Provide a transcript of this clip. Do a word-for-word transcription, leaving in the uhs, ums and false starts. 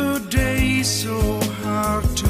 another day so hard to